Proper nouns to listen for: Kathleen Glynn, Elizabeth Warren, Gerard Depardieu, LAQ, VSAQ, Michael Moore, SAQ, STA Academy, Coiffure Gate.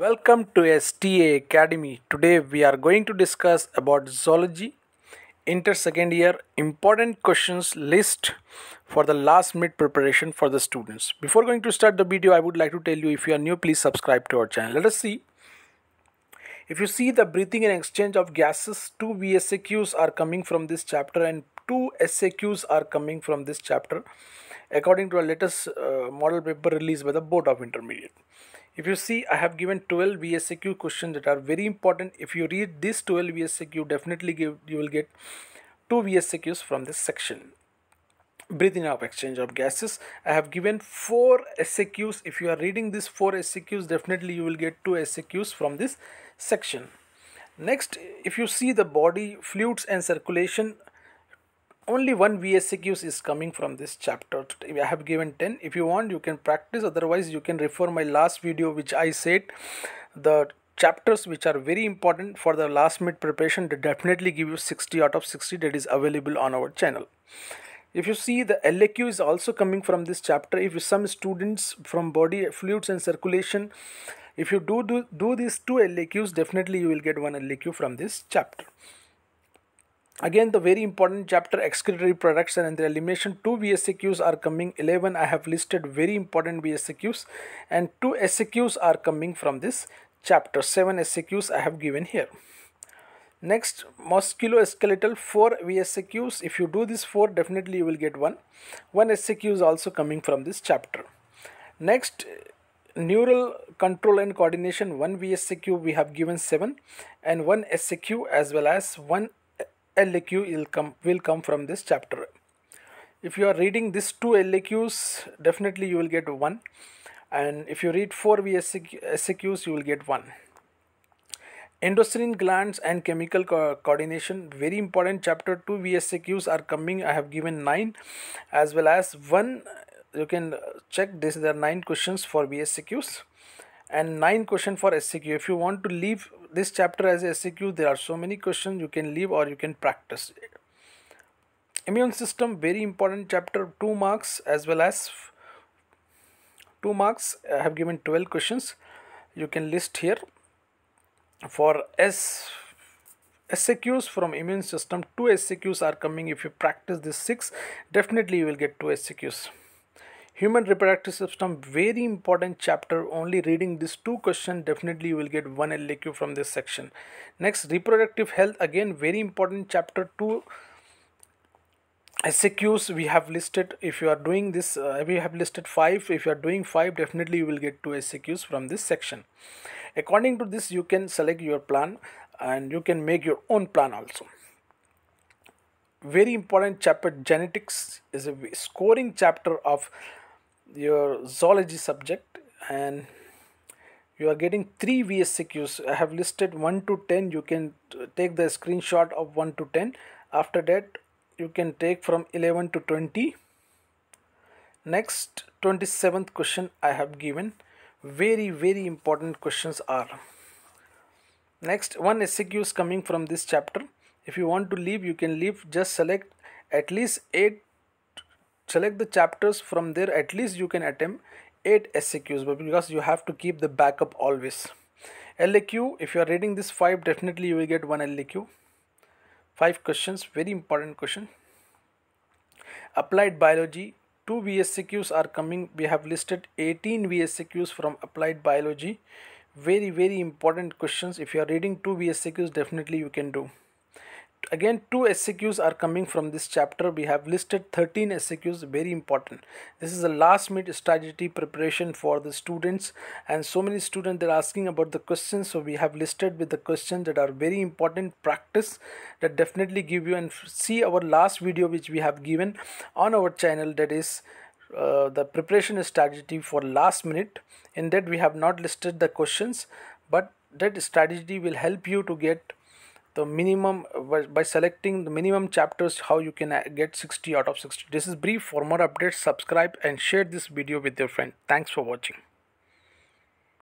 Welcome to STA Academy. Today we are going to discuss about zoology, inter second year important questions list for the last minute preparation for the students. Before going to start the video, I would like to tell you, if you are new, please subscribe to our channel. Let us see. If you see, the breathing and exchange of gases, two VSAQs are coming from this chapter and two SAQs are coming from this chapter, according to our latest model paper released by the Board of Intermediate. If you see, I have given 12 VSAQ questions that are very important. If you read this 12 VSAQ, definitely you will get 2 VSAQs from this section. Breathing of exchange of gases, I have given 4 SAQs. If you are reading these 4 SAQs, definitely you will get 2 SAQs from this section. Next, if you see the body, fluids and circulation, only 1 VSAQs is coming from this chapter. I have given 10. If you want, you can practice. Otherwise, you can refer my last video, which I said the chapters which are very important for the last minute preparation. They definitely give you 60 out of 60. That is available on our channel. If you see, the LAQ is also coming from this chapter. If some students from body, fluids and circulation, if you do these 2 LAQs, definitely you will get 1 LAQ from this chapter. Again, the very important chapter, excretory products and their elimination, 2 VSAQs are coming. 11, I have listed very important VSAQs, and 2 SAQs are coming from this chapter. 7 SAQs I have given here. Next, musculoskeletal, 4 VSAQs. If you do this 4, definitely you will get 1. 1 SAQ is also coming from this chapter. Next, neural control and coordination, 1 VSAQ we have given 7, and 1 SAQ as well as 1 LAQ will come from this chapter. If you are reading these 2 LAQs, definitely you will get 1. And if you read 4 SAQs, you will get 1. Endocrine glands and chemical coordination, very important chapter. 2 VSAQs are coming. I have given 9 as well as 1. You can check this. There are 9 questions for VSAQs and 9 questions for SAQ. If you want to leave this chapter as a SAQ, there are so many questions you can leave or you can practice it. Immune system, very important chapter, 2 marks as well as 2 marks. I have given 12 questions. You can list here for SAQs from immune system. 2 SAQs are coming. If you practice this 6, definitely you will get 2 SAQs. Human reproductive system, very important chapter. Only reading these 2 questions, definitely you will get 1 LAQ from this section. Next, reproductive health, again very important chapter. 2 SAQs we have listed. If you are doing this, we have listed 5. If you are doing 5, definitely you will get 2 SAQs from this section. According to this, you can select your plan and you can make your own plan also. Very important chapter, genetics is a scoring chapter of your zoology subject, and you are getting 3 VSAQs. I have listed 1 to 10. You can take the screenshot of 1 to 10. After that, you can take from 11 to 20. Next, 27th question I have given. Very important questions are. Next, 1 SAQ is coming from this chapter. If you want to leave, you can leave. Just select at least 8. Select the chapters from there. At least you can attempt 8 SAQs, but because you have to keep the backup always. LAQ, if you are reading this 5, definitely you will get 1 LAQ. 5 questions, very important question. Applied biology, 2 VSAQs are coming. We have listed 18 VSAQs from applied biology. Very important questions. If you are reading 2 VSAQs, definitely you can do. Again, 2 SAQs are coming from this chapter. We have listed 13 SAQs, very important. This is the last minute strategy preparation for the students, and so many students are asking about the questions. So we have listed with the questions that are very important. Practice that definitely give you, and see our last video which we have given on our channel, that is the preparation strategy for last minute. In that, we have not listed the questions, but that strategy will help you to get the minimum by selecting the minimum chapters, how you can get 60 out of 60. This is brief. For more updates, subscribe and share this video with your friend. Thanks for watching.